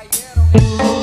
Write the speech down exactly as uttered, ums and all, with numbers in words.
Bayero.